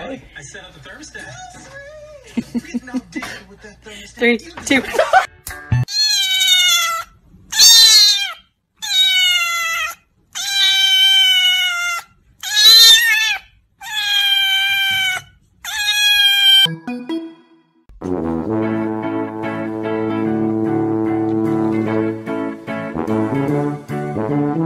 I set up the thermostat. There's no deal with that thermostat. 3, 2.